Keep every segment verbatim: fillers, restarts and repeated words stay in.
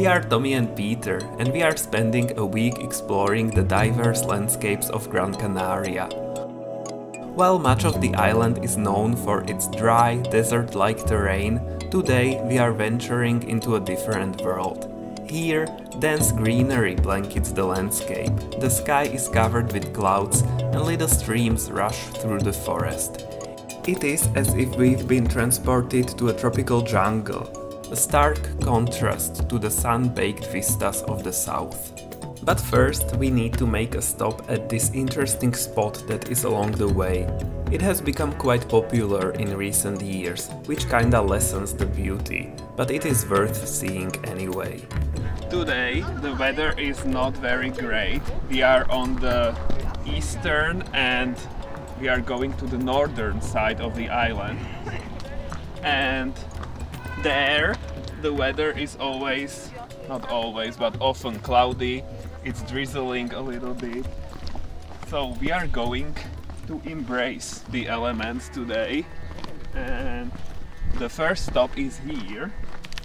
We are Tommy and Peter, and we are spending a week exploring the diverse landscapes of Gran Canaria. While much of the island is known for its dry, desert-like terrain, today we are venturing into a different world. Here, dense greenery blankets the landscape, the sky is covered with clouds, and little streams rush through the forest. It is as if we've been transported to a tropical jungle, a stark contrast to the sun-baked vistas of the south. But first we need to make a stop at this interesting spot that is along the way. It has become quite popular in recent years, which kinda lessens the beauty, but it is worth seeing anyway. Today the weather is not very great. We are on the eastern and we are going to the northern side of the island. And there the weather is always, not always, but often cloudy. It's drizzling a little bit. So we are going to embrace the elements today. And the first stop is here,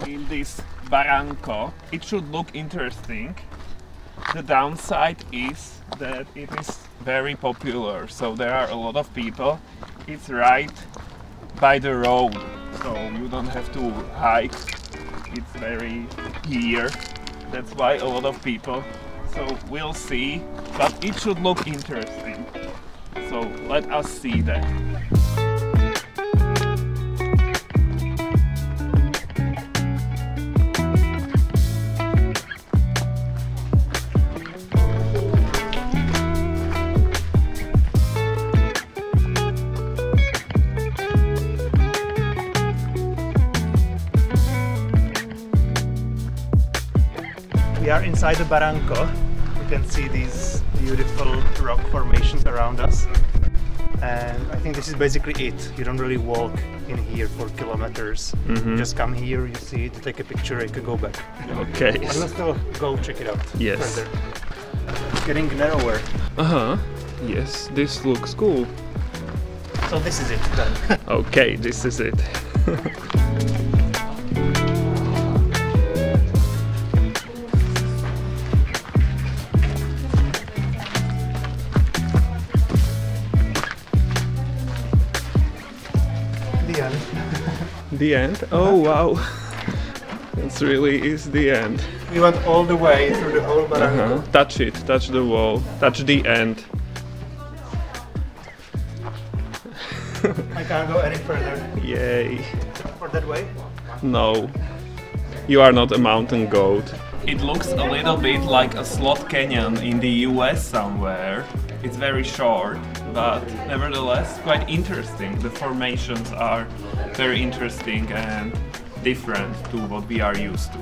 in this barranco. It should look interesting. The downside is that it is very popular, so there are a lot of people. It's right by the road, so you don't have to hike. It's very here, that's why a lot of people. So we'll see, but it should look interesting. So let us see that. We are inside the barranco. You can see these beautiful rock formations around us. And I think this is basically it. You don't really walk in here for kilometers. Mm-hmm. You just come here, you see it, you take a picture, and you can go back. Okay. But let's still go check it out. Yes. Further. It's getting narrower. Uh-huh. Yes, this looks cool. So this is it then. Okay, this is it. The end? Oh wow, that's really is the end. We went all the way through the whole barranco. Uh-huh. Touch it, touch the wall, touch the end. I can't go any further. Yay. Or that way? No, you are not a mountain goat. It looks a little bit like a slot canyon in the U S somewhere. It's very short, but nevertheless quite interesting. The formations are very interesting and different to what we are used to.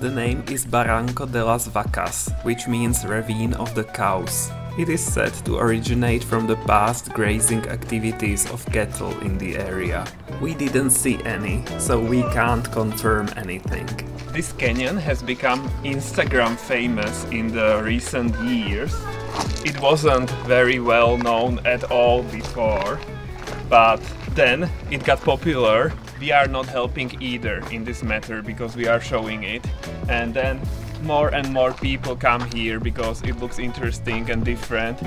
The name is Barranco de las Vacas, which means ravine of the cows. It is said to originate from the past grazing activities of cattle in the area. We didn't see any, so we can't confirm anything. This canyon has become Instagram famous in the recent years. It wasn't very well known at all before, but then it got popular. We are not helping either in this matter because we are showing it, and then more and more people come here because it looks interesting and different.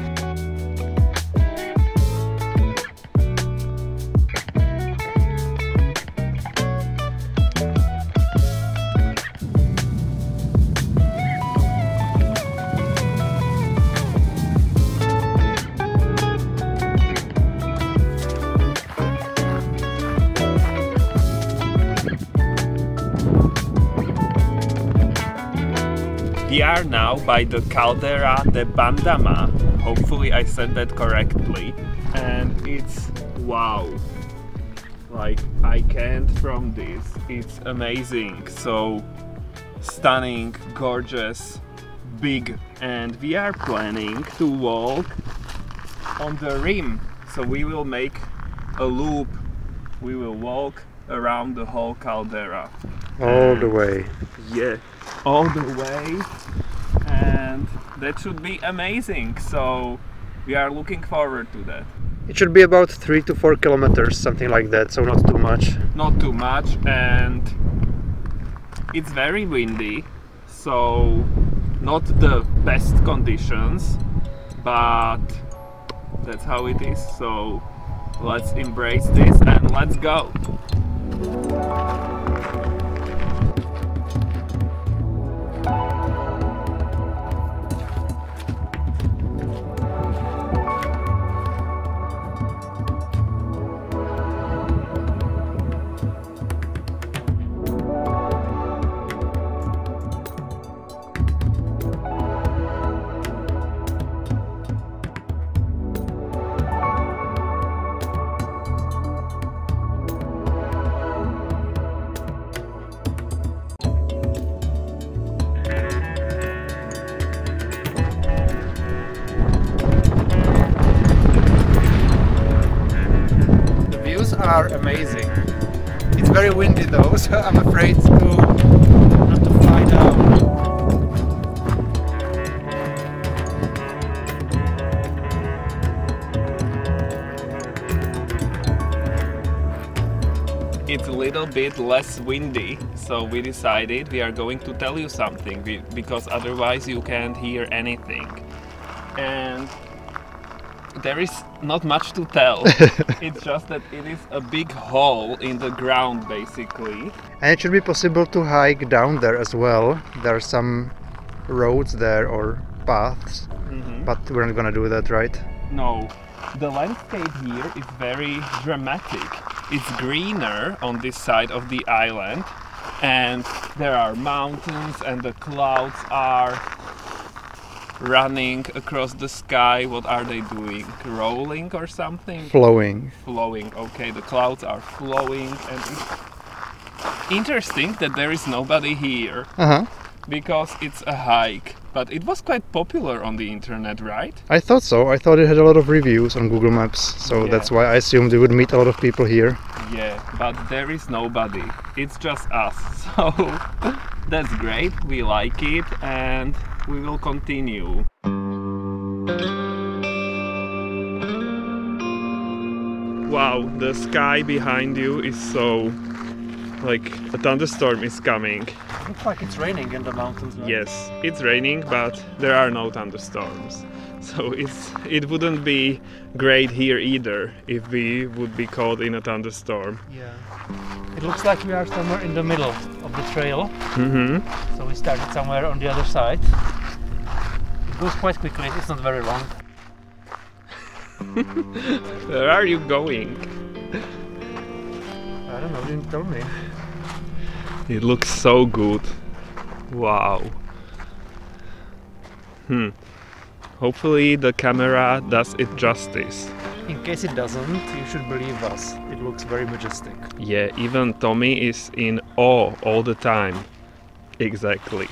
We are now by the Caldera de Bandama, hopefully I said that correctly, and it's wow, like I can't from this, it's amazing, so stunning, gorgeous, big, and we are planning to walk on the rim, so we will make a loop, we will walk around the whole caldera. All the way. Yeah, all the way, and that should be amazing, so we are looking forward to that. It should be about three to four kilometers, something like that, so not too much. Not too much, and it's very windy, so not the best conditions, but that's how it is. So let's embrace this and let's go. Are amazing. It's very windy though, so I'm afraid to not to fly down. It's a little bit less windy, so we decided we are going to tell you something because otherwise you can't hear anything. And there is not much to tell. It's just that it is a big hole in the ground basically. And it should be possible to hike down there as well. There are some roads there or paths, mm-hmm. but we're not gonna do that, right? No. The landscape here is very dramatic. It's greener on this side of the island and there are mountains and the clouds are running across the sky. What are they doing? Rolling or something? Flowing. Flowing, okay. The clouds are flowing and it's interesting that there is nobody here. Uh-huh. Because it's a hike. But it was quite popular on the internet, right? I thought so. I thought it had a lot of reviews on Google Maps. So yeah. That's why I assumed we would meet a lot of people here. Yeah, but there is nobody. It's just us. So that's great. We like it and we will continue. Wow, the sky behind you is so... like a thunderstorm is coming. It looks like it's raining in the mountains, right? Yes, it's raining, but there are no thunderstorms. So it's, it wouldn't be great here either if we would be caught in a thunderstorm. Yeah. It looks like we are somewhere in the middle of the trail. Mm-hmm. So we started somewhere on the other side. It goes quite quickly, it's not very long. Where are you going? I don't know, you didn't tell me. It looks so good. Wow. Hmm. Hopefully the camera does it justice. In case it doesn't, you should believe us. It looks very majestic. Yeah, even Tommy is in awe all the time. Exactly.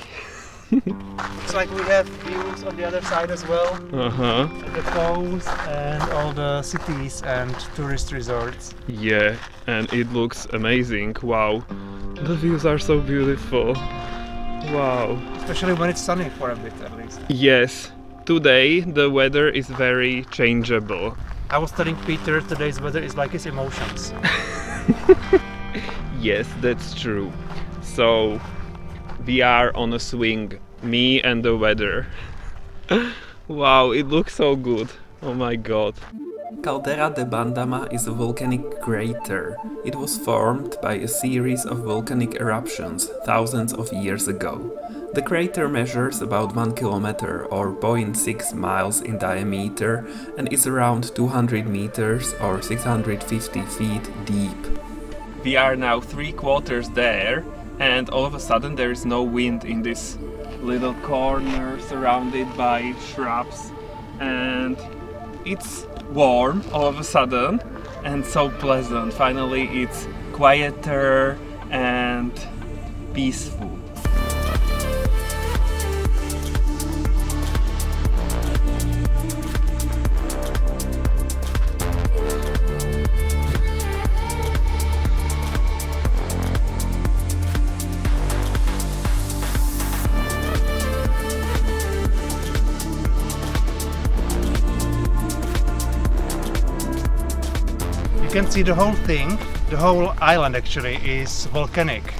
Looks like we have views on the other side as well. Uh-huh. The coast and all the cities and tourist resorts. Yeah, and it looks amazing. Wow. The views are so beautiful. Wow. Especially when it's sunny for a bit at least. Yes. Today the weather is very changeable. I was telling Peter today's weather is like his emotions. Yes, that's true. So we are on a swing, me and the weather. Wow, it looks so good. Oh my god. Caldera de Bandama is a volcanic crater. It was formed by a series of volcanic eruptions thousands of years ago. The crater measures about one kilometer or zero point six miles in diameter and is around two hundred meters or six hundred fifty feet deep. We are now three quarters there and all of a sudden there is no wind in this little corner surrounded by shrubs and it's warm all of a sudden and so pleasant. Finally it's quieter and peaceful. You can see the whole thing, the whole island actually is volcanic.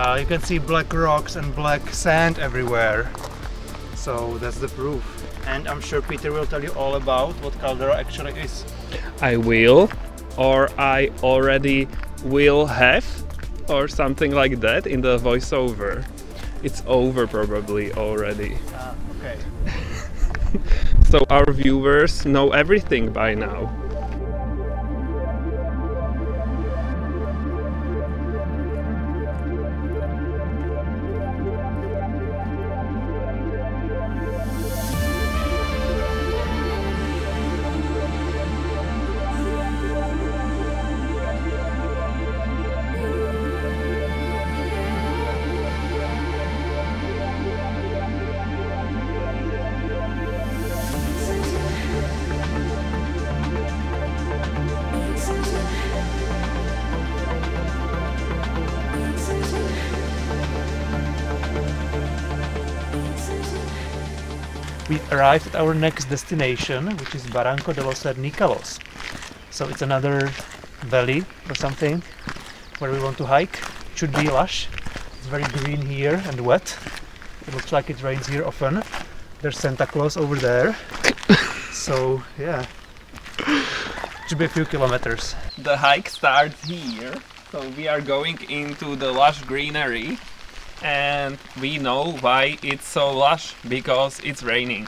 Uh, you can see black rocks and black sand everywhere, so that's the proof. And I'm sure Peter will tell you all about what caldera actually is. I will, or I already will have, or something like that in the voiceover. It's over probably already. Ah, okay. So our viewers know everything by now. We arrived at our next destination, which is Barranco de los Cernícalos. So it's another valley or something where we want to hike. It should be lush. It's very green here and wet. It looks like it rains here often. There's Santa Claus over there. So yeah, it should be a few kilometers. The hike starts here. So we are going into the lush greenery. And we know why it's so lush, because it's raining.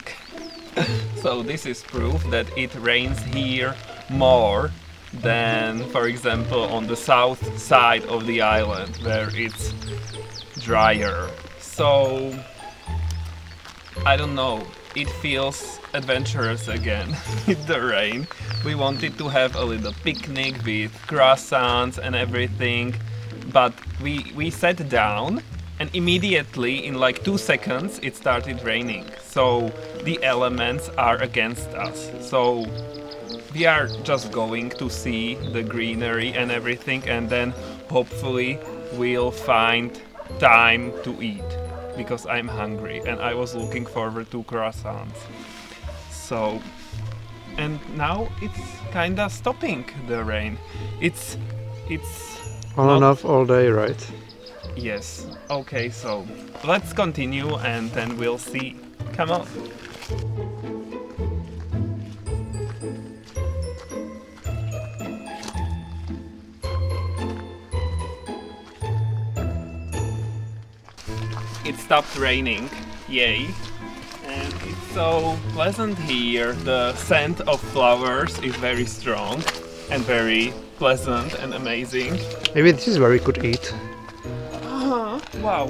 So this is proof that it rains here more than, for example, on the south side of the island, where it's drier. So I don't know, it feels adventurous again with the rain. We wanted to have a little picnic with croissants and everything, but we we sat down. And immediately, in like two seconds, it started raining. So the elements are against us. So we are just going to see the greenery and everything, and then hopefully we'll find time to eat, because I'm hungry and I was looking forward to croissants. So, and now it's kinda stopping, the rain. It's, it's... on and off all day, right? Yes. Okay, so let's continue and then we'll see. Come on. It stopped raining. Yay. And it's so pleasant here. The scent of flowers is very strong and very pleasant and amazing. Maybe this is where we could eat. Wow,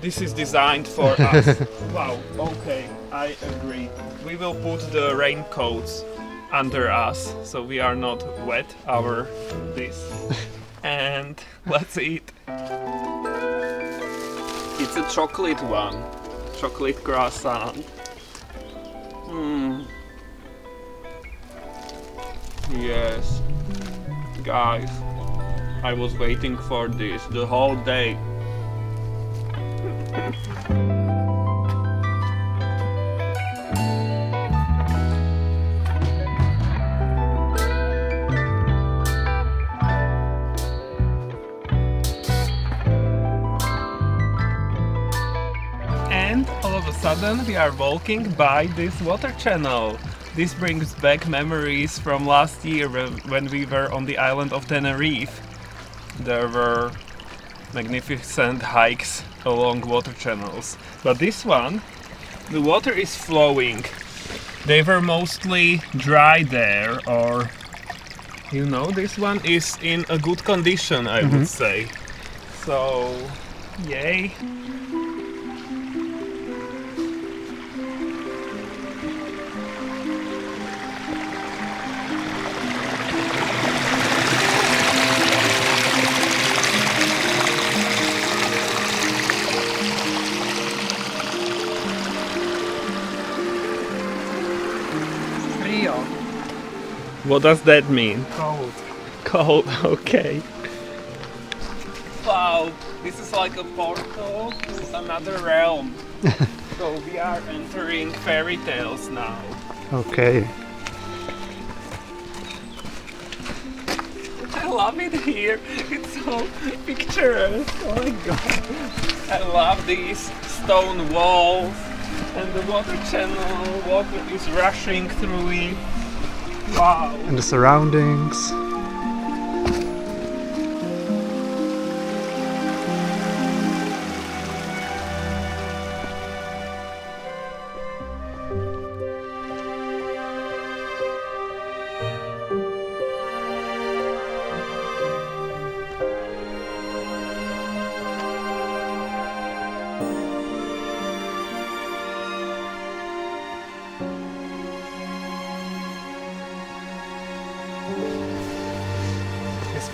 this is designed for us. Wow, okay, I agree. We will put the raincoats under us, so we are not wet, our this. And let's eat. It's a chocolate one. Chocolate croissant. Mmm. Yes. Guys, I was waiting for this the whole day. And all of a sudden we are walking by this water channel. This brings back memories from last year when we were on the island of Tenerife. There were magnificent hikes along water channels, but this one, the water is flowing. They were mostly dry there, or you know, this one is in a good condition, I mm-hmm. would say. So, yay! What does that mean? Cold. Cold, okay. Wow, this is like a portal to another realm. So we are entering fairy tales now. Okay. I love it here. It's so picturesque. Oh my god. I love these stone walls and the water channel. Water is rushing through it. Wow. And the surroundings.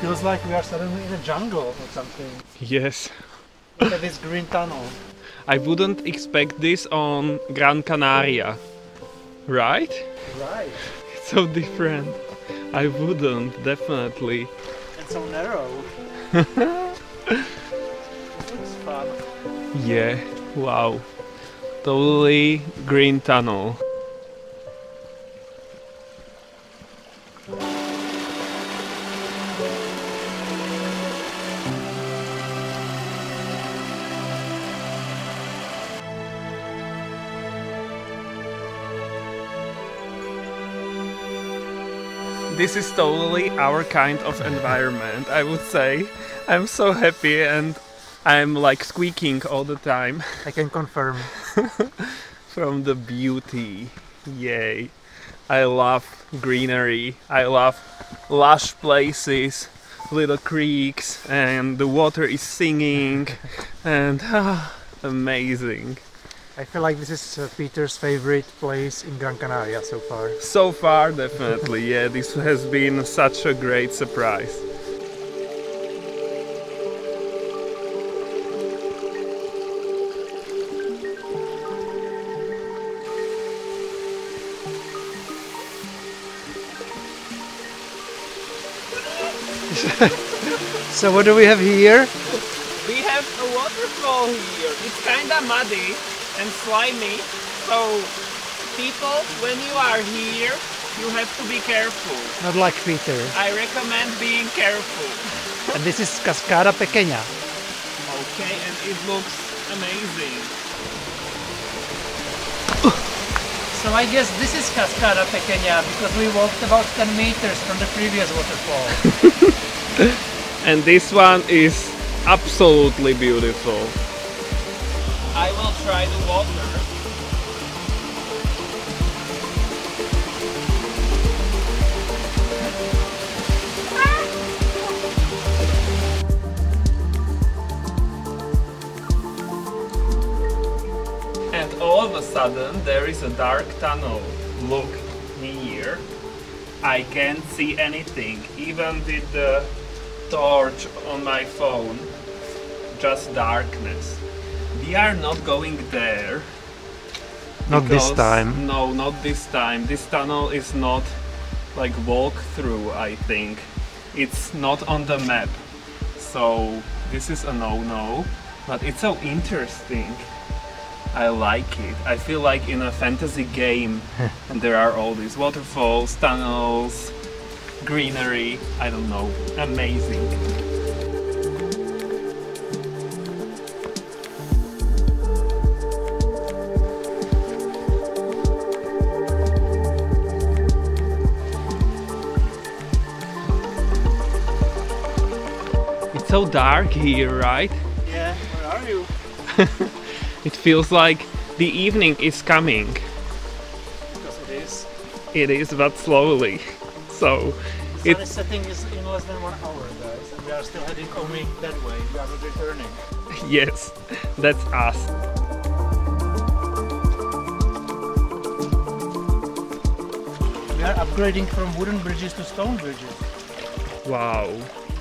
Feels like we are suddenly in a jungle or something. Yes. Look at this green tunnel. I wouldn't expect this on Gran Canaria. Right? Right. It's so different. I wouldn't, definitely. It's so narrow. It looks fun. Yeah, wow. Totally green tunnel. This is totally our kind of environment, I would say. I'm so happy and I'm like squeaking all the time. I can confirm. From the beauty. Yay. I love greenery. I love lush places, little creeks, and the water is singing. And ah, amazing. I feel like this is uh, Peter's favorite place in Gran Canaria so far. So far, definitely, yeah. This has been such a great surprise. So what do we have here? We have a waterfall here. It's kinda muddy and slimy, so people, when you are here, you have to be careful. Not like Peter. I recommend being careful. And this is Cascada Pequeña. Okay, and it looks amazing. So I guess this is Cascada Pequeña because we walked about ten meters from the previous waterfall. And this one is absolutely beautiful. I will try the water. And all of a sudden there is a dark tunnel. Look here. I can't see anything, even with the torch on my phone. Just darkness. We are not going there. Not this time. No, not this time. This tunnel is not like walk through, I think. It's not on the map. So this is a no-no. But it's so interesting. I like it. I feel like in a fantasy game. And there are all these waterfalls, tunnels, greenery. I don't know. Amazing. So dark here, right? Yeah, where are you? It feels like the evening is coming. Because it is. It is, but slowly. So the sun is setting is in less than one hour, guys, and we are still heading only that way. We are not returning. Yes, that's us. We are upgrading from wooden bridges to stone bridges. Wow.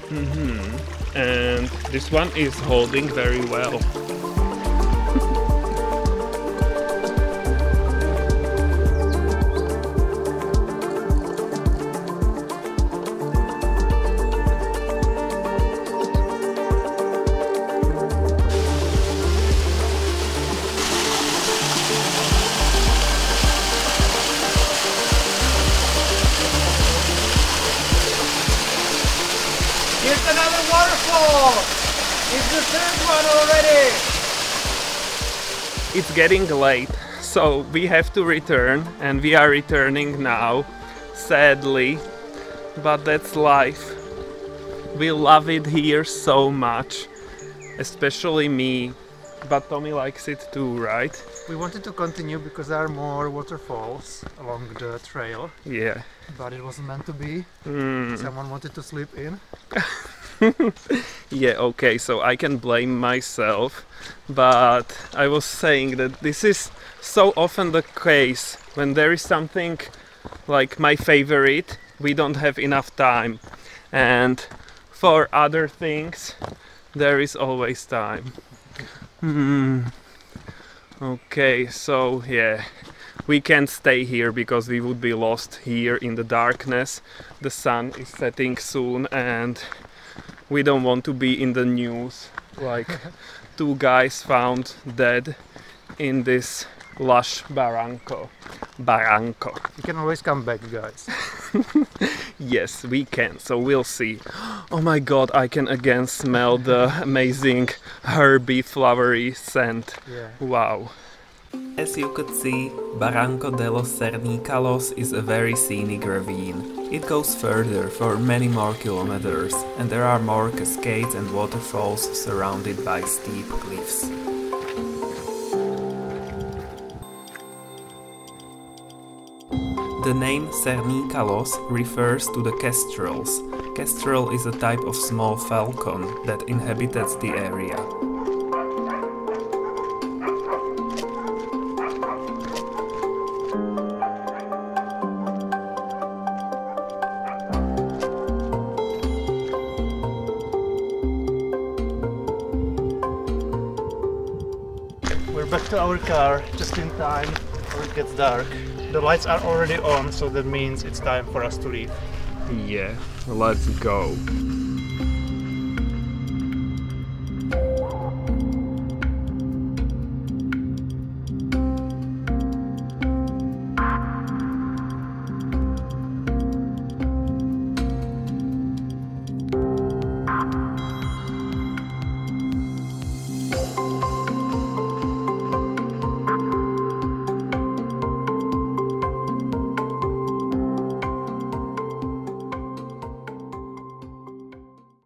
Mm-hmm. And this one is holding very well. It's the third one already! It's getting late, so we have to return, and we are returning now, sadly, but that's life. We love it here so much, especially me, but Tommy likes it too, right? We wanted to continue because there are more waterfalls along the trail. Yeah. But it wasn't meant to be. Mm. Someone wanted to sleep in. Yeah, okay, so I can blame myself, but I was saying that this is so often the case. When there is something like my favorite, we don't have enough time, and for other things there is always time. Mm. Okay, so yeah, we can't stay here because we would be lost here in the darkness. The sun is setting soon, and we don't want to be in the news, like two guys found dead in this lush barranco. Barranco. You can always come back, guys. Yes, we can, so we'll see. Oh my god, I can again smell the amazing herby flowery scent. Yeah. Wow. As you could see, Barranco de los Cernícalos is a very scenic ravine. It goes further for many more kilometers, and there are more cascades and waterfalls surrounded by steep cliffs. The name Cernícalos refers to the kestrels. Kestrel is a type of small falcon that inhabits the area. Back to our car just in time before it gets dark. The lights are already on, so that means it's time for us to leave. Yeah, let's go.